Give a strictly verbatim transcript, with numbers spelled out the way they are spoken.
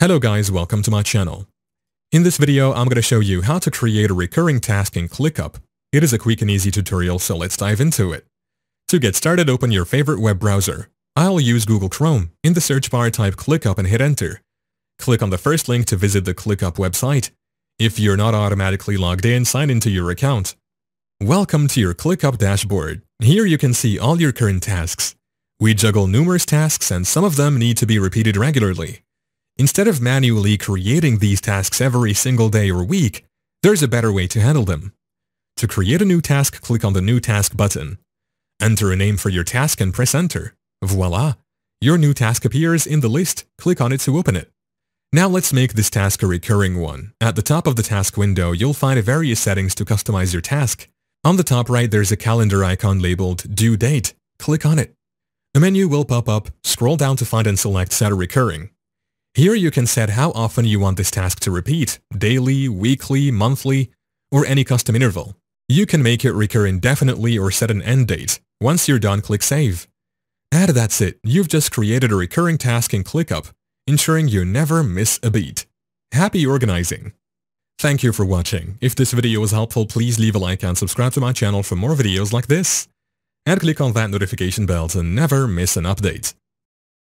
Hello guys, welcome to my channel. In this video, I'm going to show you how to create a recurring task in ClickUp. It is a quick and easy tutorial, so let's dive into it. To get started, open your favorite web browser. I'll use Google Chrome. In the search bar, type ClickUp and hit enter. Click on the first link to visit the ClickUp website. If you're not automatically logged in, sign into your account. Welcome to your ClickUp dashboard. Here you can see all your current tasks. We juggle numerous tasks and some of them need to be repeated regularly. Instead of manually creating these tasks every single day or week, there's a better way to handle them. To create a new task, click on the New Task button. Enter a name for your task and press Enter. Voila! Your new task appears in the list. Click on it to open it. Now let's make this task a recurring one. At the top of the task window, you'll find various settings to customize your task. On the top right, there's a calendar icon labeled Due Date. Click on it. A menu will pop up. Scroll down to find and select Set a Recurring. Here you can set how often you want this task to repeat, daily, weekly, monthly, or any custom interval. You can make it recur indefinitely or set an end date. Once you're done, click Save. And that's it, you've just created a recurring task in ClickUp, ensuring you never miss a beat. Happy organizing! Thank you for watching. If this video was helpful, please leave a like and subscribe to my channel for more videos like this. And click on that notification bell to never miss an update.